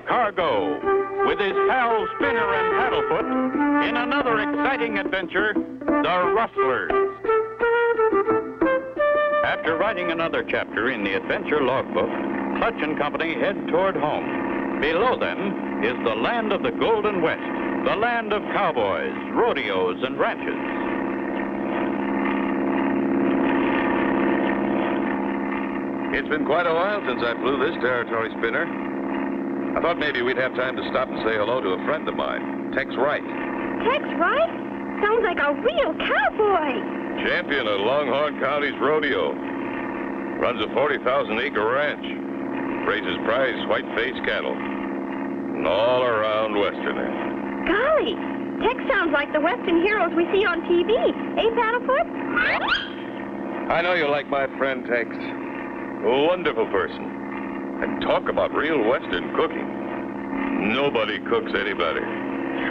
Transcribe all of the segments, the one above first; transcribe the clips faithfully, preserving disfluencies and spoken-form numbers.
Clutch Cargo, with his pals Spinner and Paddlefoot, in another exciting adventure, The Rustlers. After writing another chapter in the adventure logbook, Clutch and Company head toward home. Below them is the land of the Golden West, the land of cowboys, rodeos, and ranches. It's been quite a while since I flew this territory, Spinner. I thought maybe we'd have time to stop and say hello to a friend of mine, Tex Wright. Tex Wright? Sounds like a real cowboy. Champion of Longhorn County's rodeo. Runs a forty thousand acre ranch. Raises prize white-faced cattle. An all-around Westerner. Golly, Tex sounds like the Western heroes we see on T V. Eh, Paddlefoot? I know you like my friend, Tex. A wonderful person. And talk about real Western cooking. Nobody cooks any better.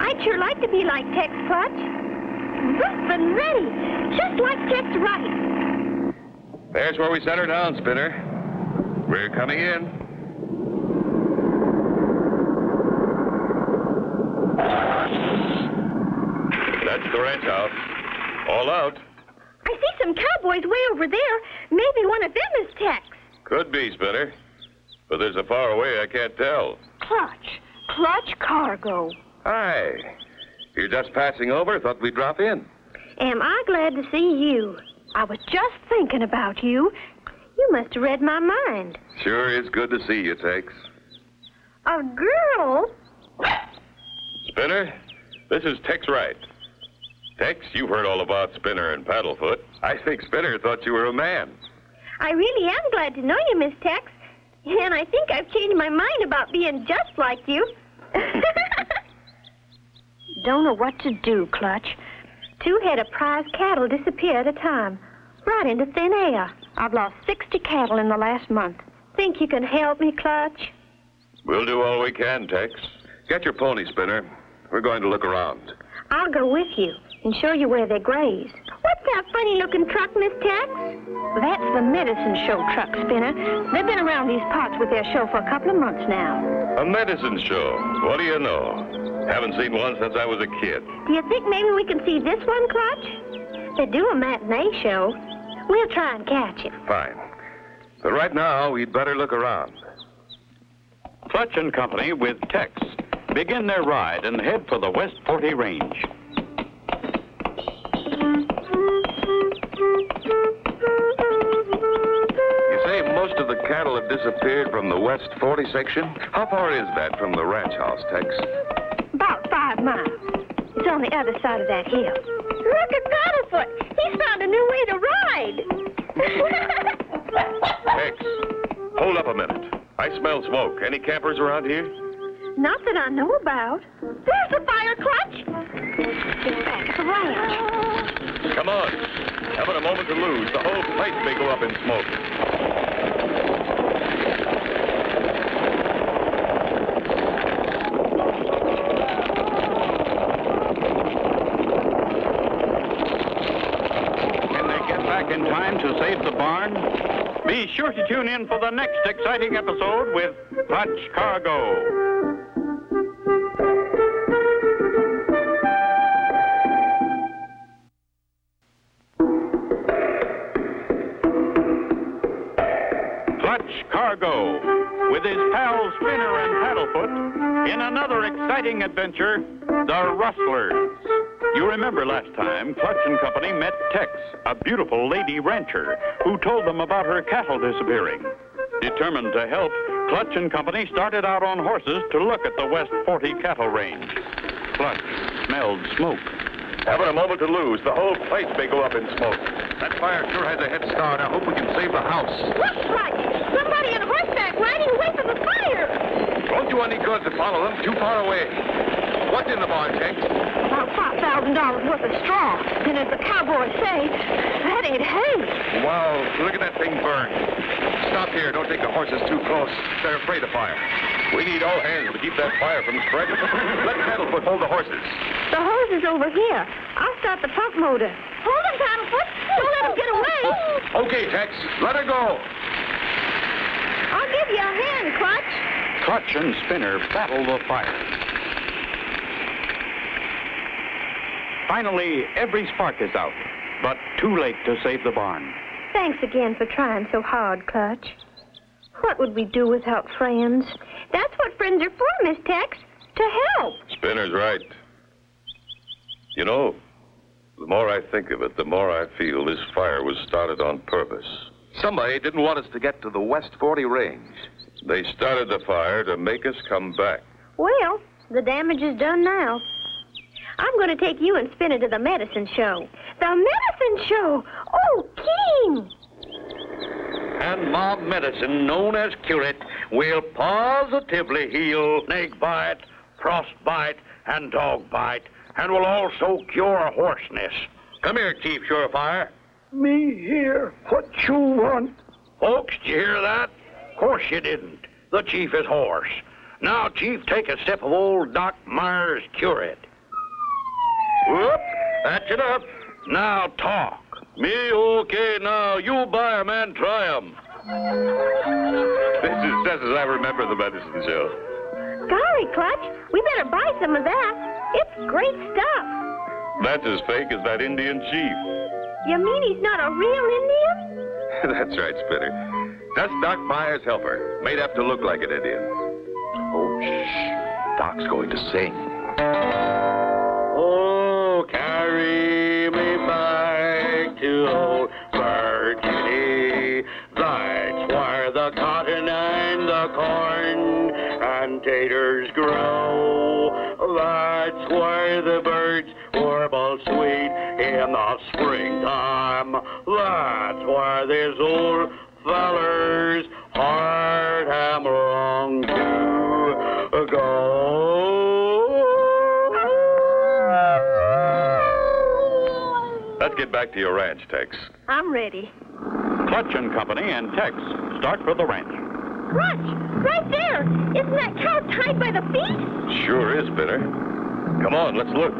I'd sure like to be like Tex Clutch. Rough and ready, just like Tex Wright. There's where we set her down, Spinner. We're coming in. That's the ranch house. All out. I see some cowboys way over there. Maybe one of them is Tex. Could be, Spinner. But there's a far away I can't tell. Clutch. Clutch Cargo. Hi. You're just passing over. Thought we'd drop in. Am I glad to see you. I was just thinking about you. You must have read my mind. Sure is good to see you, Tex. A girl? Spinner, this is Tex Wright. Tex, you've heard all about Spinner and Paddlefoot. I think Spinner thought you were a man. I really am glad to know you, Miss Tex. And I think I've changed my mind about being just like you. Don't know what to do, Clutch. Two head of prize cattle disappear at a time, right into thin air. I've lost sixty cattle in the last month. Think you can help me, Clutch? We'll do all we can, Tex. Get your pony, Spinner. We're going to look around. I'll go with you and show you where they graze. What's that funny-looking truck, Miss Tex? That's the medicine show truck, Spinner. They've been around these parts with their show for a couple of months now. A medicine show? What do you know? Haven't seen one since I was a kid. Do you think maybe we can see this one, Clutch? They do a matinee show. We'll try and catch it. Fine. But right now, we'd better look around. Clutch and Company with Tex begin their ride and head for the West Forty Range. You say most of the cattle have disappeared from the West Forty section? How far is that from the ranch house, Tex? About five miles. It's on the other side of that hill. Look at Paddlefoot. He's found a new way to ride. Tex, hold up a minute. I smell smoke. Any campers around here? Not that I know about. There's a fire, Clutch. It's back to ranch. Come on. Haven't a moment to lose. The whole place may go up in smoke. Can they get back in time to save the barn? Be sure to tune in for the next exciting episode with Clutch Cargo. Cargo, with his pals Spinner and Paddlefoot, in another exciting adventure, The Rustlers. You remember last time, Clutch and Company met Tex, a beautiful lady rancher, who told them about her cattle disappearing. Determined to help, Clutch and Company started out on horses to look at the West Forty cattle range. Clutch smelled smoke. Haven't a moment to lose. The whole place may go up in smoke. That fire sure has a head start. I hope we can save the house. Looks like somebody on horseback riding away from the fire. Won't do any good to follow them. Too far away. What's in the barn, Tex? About five thousand dollars worth of straw. And as the cowboys say, that ain't hay. Wow, look at that thing burn. Stop here. Don't take the horses too close. They're afraid of fire. We need all hands to keep that fire from spreading. Let Paddlefoot hold the horses. The hose is over here. I'll start the pump motor. Hold him, Paddlefoot. Don't let him get away. Okay, Tex. Let her go. I'll give you a hand, Clutch. Clutch and Spinner battle the fire. Finally, every spark is out, but too late to save the barn. Thanks again for trying so hard, Clutch. What would we do without friends? That's what friends are for, Miss Tex, to help. Spinner's right. You know, the more I think of it, the more I feel this fire was started on purpose. Somebody didn't want us to get to the West Forty Range. They started the fire to make us come back. Well, the damage is done now. I'm going to take you and Spinner to the medicine show. The medicine show! Oh, King! And mob medicine, known as curate, will positively heal snake bite, frostbite, and dog bite, and will also cure hoarseness. Come here, Chief Surefire. Me here? What you want? Folks, did you hear that? Of course you didn't. The chief is hoarse. Now, Chief, take a sip of old Doc Myers' curate. Whoop, that's enough. Now talk. Me okay now. You buy 'em and try 'em. This is just as I remember the medicine show. Golly, Clutch, we better buy some of that. It's great stuff. That's as fake as that Indian chief. You mean he's not a real Indian? That's right, Spinner. That's Doc Myers' helper, made up to look like an Indian. Oh, shh. Doc's going to sing. Oh, carry me back to old Virginia. That's where the cotton and the corn and taters grow. That's where the birds warble sweet in the springtime. That's where these old fellers hard am wrong to go. Let's get back to your ranch, Tex. I'm ready. Clutch and Company and Tex start for the ranch. Clutch, right there. Isn't that cow tied by the feet? Sure is, Bitter. Come on, let's look.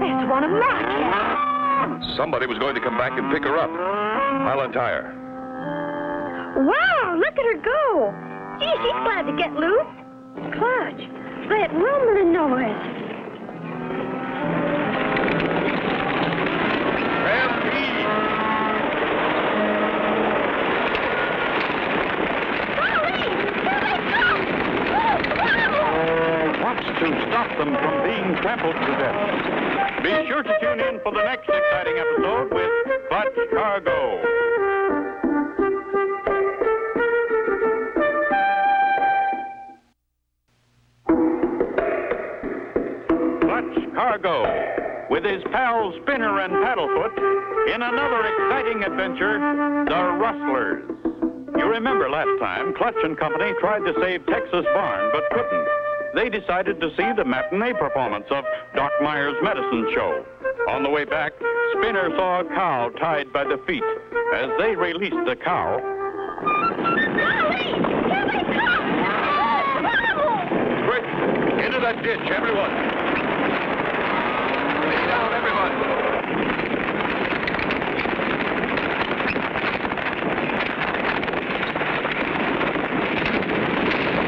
That's one of mine. Somebody was going to come back and pick her up. I'll untie her. Wow, look at her go. Gee, she's glad to get loose. Clutch, that rumbling noise. Stampede! Golly! Here they come! Oh, wow! What's to stop them from being trampled to death? Be sure to tune in for the next exciting episode with Clutch Cargo. Cargo, with his pals Spinner and Paddlefoot, in another exciting adventure, the Rustlers. You remember last time, Clutch and Company tried to save Tex's barn, but couldn't. They decided to see the matinee performance of Doc Myers' medicine show. On the way back, Spinner saw a cow tied by the feet. As they released the cow... Quick, into that ditch, everyone. Down, everyone.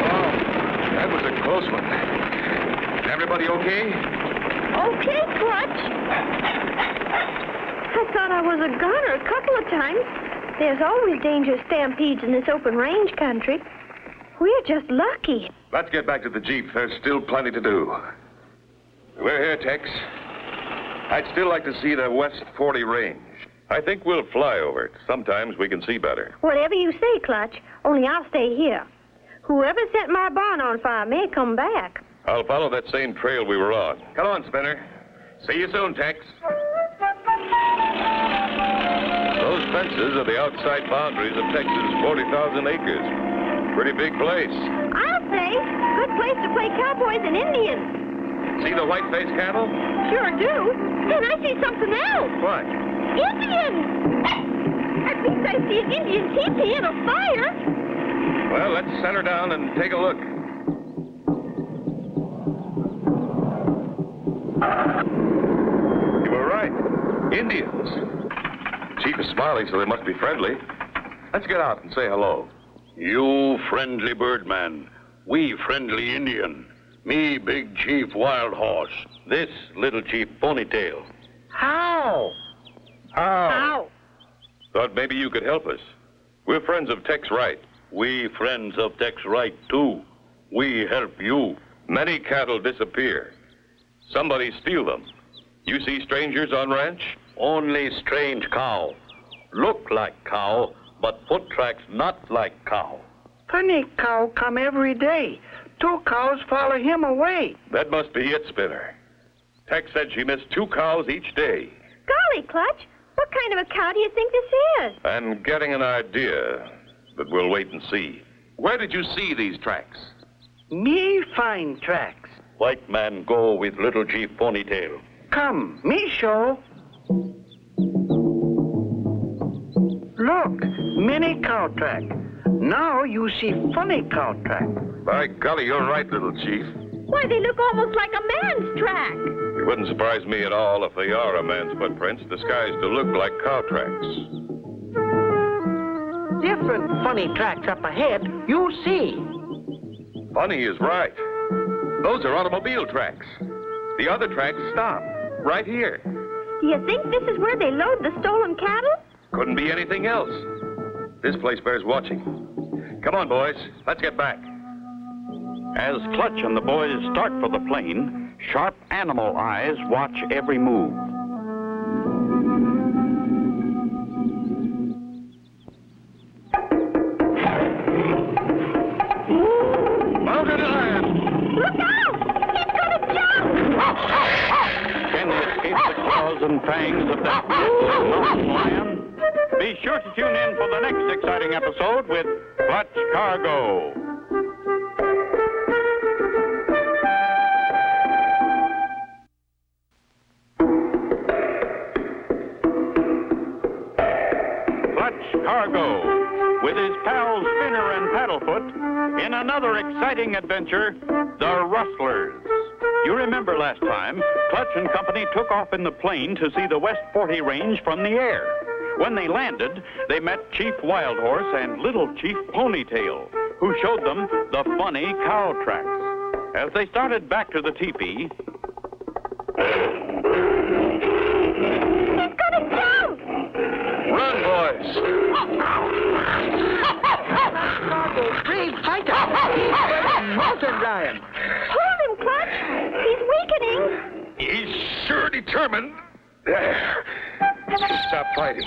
Oh, that was a close one. Everybody okay? Okay, Clutch. I thought I was a goner a couple of times. There's always danger of stampedes in this open range country. We're just lucky. Let's get back to the Jeep. There's still plenty to do. We're here, Tex. I'd still like to see the West Forty Range. I think we'll fly over it. Sometimes we can see better. Whatever you say, Clutch, only I'll stay here. Whoever set my barn on fire may come back. I'll follow that same trail we were on. Come on, Spinner. See you soon, Tex. Those fences are the outside boundaries of Texas' forty thousand acres. Pretty big place. I'll say. Good place to play cowboys and Indians. See the white-faced cattle? Sure do. And I see something else. What? Indian! At least I see an Indian teepee in a fire. Well, let's set her down and take a look. You were right. Indians. Chief is smiling, so they must be friendly. Let's get out and say hello. You friendly birdman. We friendly Indian. Me Big Chief Wild Horse. This Little Chief Ponytail. How? How? How? Thought maybe you could help us. We're friends of Tex Wright. We friends of Tex Wright, too. We help you. Many cattle disappear. Somebody steal them. You see strangers on ranch? Only strange cow. Look like cow, but foot tracks not like cow. Funny cow come every day. Two cows follow him away. That must be it, Spinner. Tex said she missed two cows each day. Golly, Clutch, what kind of a cow do you think this is? I'm getting an idea, but we'll wait and see. Where did you see these tracks? Me find tracks. White man go with Little Chief Ponytail. Come, me show. Look, mini cow track. Now you see funny cow track. By golly, you're right, Little Chief. Why, they look almost like a man's track. It wouldn't surprise me at all if they are a man's footprints disguised to look like cow tracks. Different funny tracks up ahead, you see. Funny is right. Those are automobile tracks. The other tracks stop right here. Do you think this is where they load the stolen cattle? Couldn't be anything else. This place bears watching. Come on, boys. Let's get back. As Clutch and the boys start for the plane, sharp animal eyes watch every move. Mounted and land! Look out! He's gonna jump! Can we escape the claws and fangs of that mountain lion? Be sure to tune in for the next exciting episode with Clutch Cargo. Clutch Cargo, with his pals Spinner and Paddlefoot, in another exciting adventure, the Rustlers. You remember last time, Clutch and company took off in the plane to see the West Forty Range from the air. When they landed, they met Chief Wild Horse and Little Chief Ponytail, who showed them the funny cow tracks. As they started back to the teepee... He's gonna jump! Run, boys! Brave fighter! Mountain lion! Hold him, Clutch! He's weakening! He's sure determined. There. Stop fighting.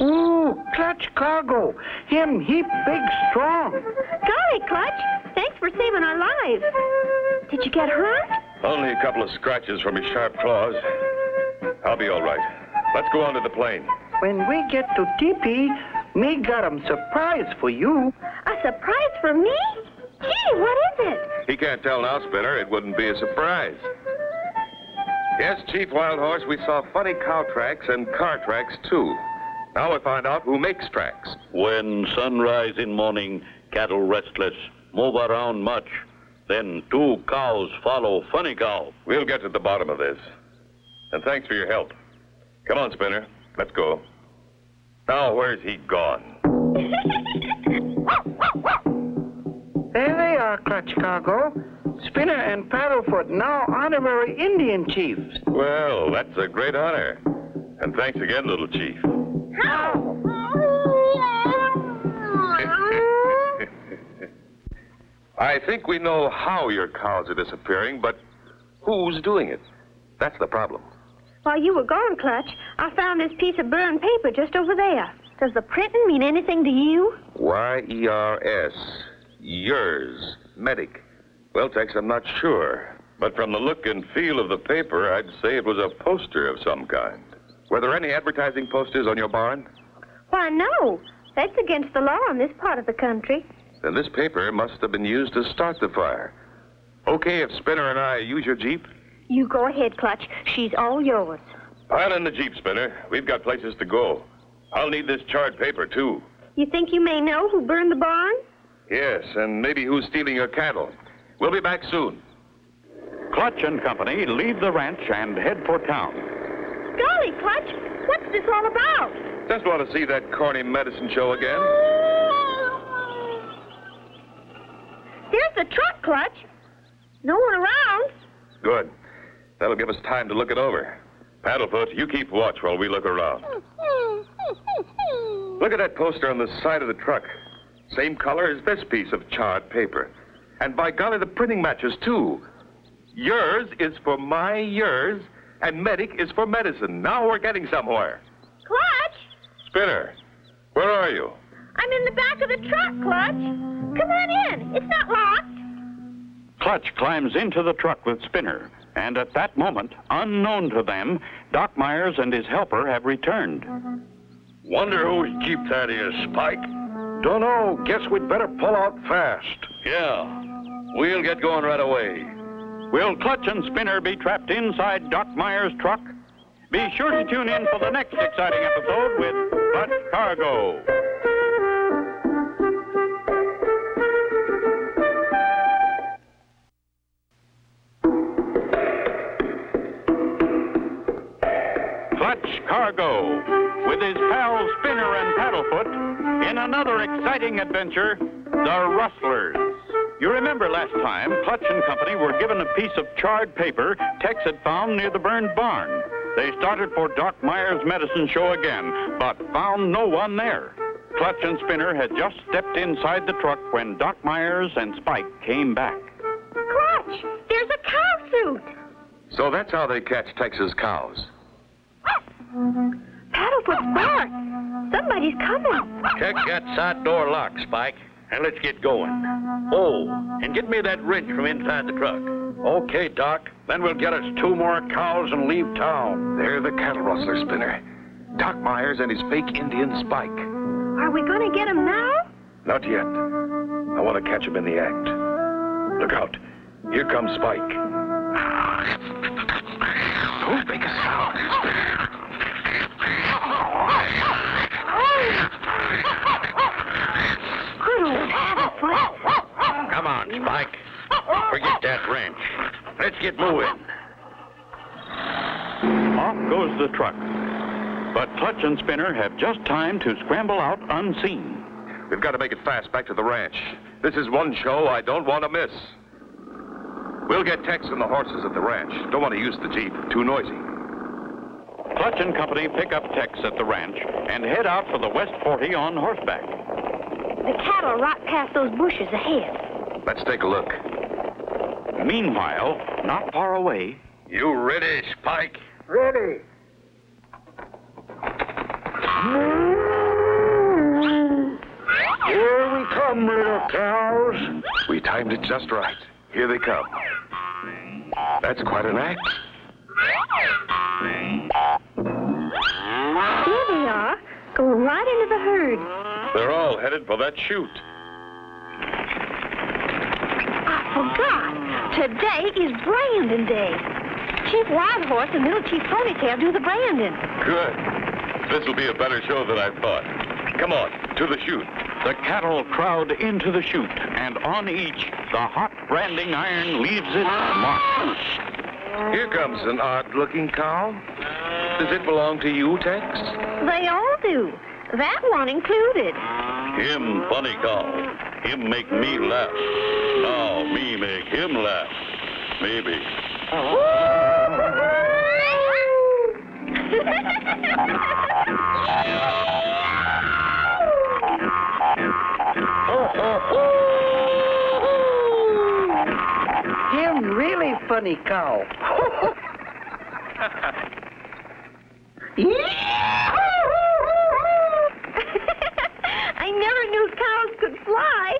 Ooh, Clutch Cargo. Him heap big strong. Golly, Clutch. Thanks for saving our lives. Did you get hurt? Only a couple of scratches from his sharp claws. I'll be all right. Let's go on to the plane. When we get to teepee, me got him surprise for you. A surprise for me? Gee, what is it? He can't tell now, Spinner. It wouldn't be a surprise. Yes, Chief Wild Horse, we saw funny cow tracks and car tracks, too. Now we find out who makes tracks. When sunrise in morning, cattle restless, move around much. Then two cows follow funny cow. We'll get to the bottom of this. And thanks for your help. Come on, Spinner. Let's go. Now, where's he gone? There they are, Clutch Cargo. Spinner and Paddlefoot, now honorary Indian chiefs. Well, that's a great honor. And thanks again, Little Chief. How? I think we know how your cows are disappearing, but who's doing it? That's the problem. While you were gone, Clutch, I found this piece of burned paper just over there. Does the printing mean anything to you? Y E R S. Yours. Medic. Well, Tex, I'm not sure. But from the look and feel of the paper, I'd say it was a poster of some kind. Were there any advertising posters on your barn? Why, no. That's against the law in this part of the country. Then this paper must have been used to start the fire. Okay, if Spinner and I use your Jeep? You go ahead, Clutch. She's all yours. Pile in the Jeep, Spinner. We've got places to go. I'll need this charred paper, too. You think you may know who burned the barn? Yes, and maybe who's stealing your cattle. We'll be back soon. Clutch and company leave the ranch and head for town. Golly, Clutch, what's this all about? Just want to see that corny medicine show again. There's Where's the truck, Clutch? No one around. Good. That'll give us time to look it over. Paddlefoot, you keep watch while we look around. Look at that poster on the side of the truck. Same color as this piece of charred paper. And by golly, the printing matches, too. Yours is for my years, and medic is for medicine. Now we're getting somewhere. Clutch! Spinner, where are you? I'm in the back of the truck, Clutch. Come on in. It's not locked. Clutch climbs into the truck with Spinner, and at that moment, unknown to them, Doc Myers and his helper have returned. Wonder whose Jeep that is, Spike. Don't know. Guess we'd better pull out fast. Yeah. We'll get going right away. Will Clutch and Spinner be trapped inside Doc Myers' truck? Be sure to tune in for the next exciting episode with Clutch Cargo. Clutch Cargo, with his pals Spinner and Paddlefoot, in another exciting adventure, the Rustlers. You remember last time, Clutch and company were given a piece of charred paper Tex had found near the burned barn. They started for Doc Myers' medicine show again, but found no one there. Clutch and Spinner had just stepped inside the truck when Doc Myers and Spike came back. Clutch, there's a cow suit. So that's how they catch Tex's cows. Paddlefoot's back. Somebody's coming. Check that side door lock, Spike, and let's get going. Oh, and get me that wrench from inside the truck. Okay, Doc. Then we'll get us two more cows and leave town. They're the cattle rustler, Spinner. Doc Myers and his fake Indian Spike. Are we going to get him now? Not yet. I want to catch him in the act. Look out. Here comes Spike. Don't make a sound. Come on, Spike. Forget that wrench. Let's get moving. Off goes the truck. But Clutch and Spinner have just time to scramble out unseen. We've got to make it fast back to the ranch. This is one show I don't want to miss. We'll get Tex and the horses at the ranch. Don't want to use the Jeep. Too noisy. Clutch and company pick up Tex at the ranch and head out for the West Forty on horseback. The cattle rock past those bushes ahead. Let's take a look. Meanwhile, not far away... You ready, Spike? Ready. Here we come, little cows. We timed it just right. Here they come. That's quite an act. Here they are, going right into the herd. They're all headed for that chute. I forgot. Today is branding day. Chief Wild Horse and Little Chief Ponytail do the branding. Good. This will be a better show than I thought. Come on, to the chute. The cattle crowd into the chute, and on each, the hot branding iron leaves its mark. Here comes an odd-looking cow. Does it belong to you, Tex? They all do. That one included. Him funny cow. Him make me laugh. Now me make him laugh. Maybe. Him really funny cow. I never knew cows could fly.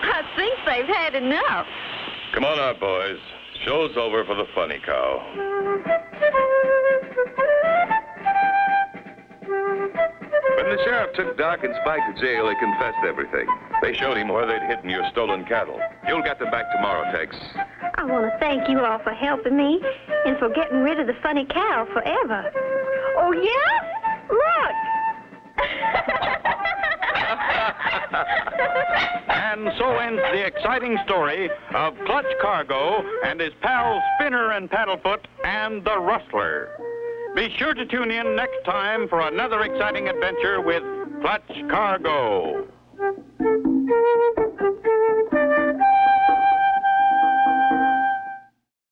I think they've had enough. Come on out, boys. Show's over for the funny cow. When the sheriff took Doc and Spike to jail, they confessed everything. They showed him where they'd hidden your stolen cattle. You'll get them back tomorrow, Tex. I want to thank you all for helping me and for getting rid of the funny cow forever. Oh, yeah? Look! And so ends the exciting story of Clutch Cargo and his pals Spinner and Paddlefoot and the Rustler. Be sure to tune in next time for another exciting adventure with Clutch Cargo.